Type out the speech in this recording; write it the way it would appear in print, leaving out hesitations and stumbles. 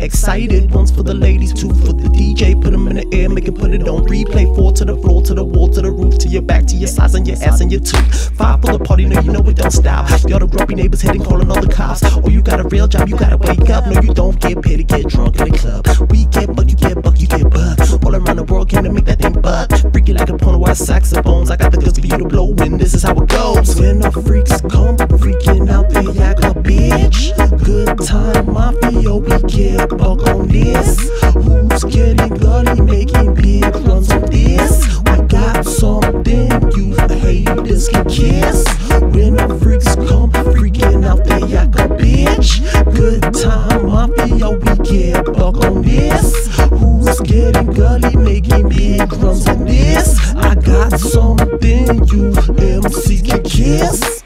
Excited, one's for the ladies, two for the DJ. Put them in the air, make it put it on replay. 4 to the floor, to the wall, to the roof, to your back, to your sides, and your ass, and your tooth. 5 for the party, no, you know it don't stop. Y'all the grumpy neighbors heading, calling all the cops. Oh, you got a real job, you gotta wake up. No, you don't get paid to get drunk in the club. We get buck, you get buck, you get buck. All around the world, came to make that thing buck. Freaky like a porno, white saxophones. I got the goods for you to blow, and this is how it goes. When the freaks come, freaking out, they act a bitch. Good time, mafia, we get buck on this. Who's getting gully, making big runs on this? I got something you haters can kiss. When the freaks come, freaking out, they act a bitch. Good time, mafia, we get buck on this. Who's getting gully, making big runs on this? I got something you MC can kiss.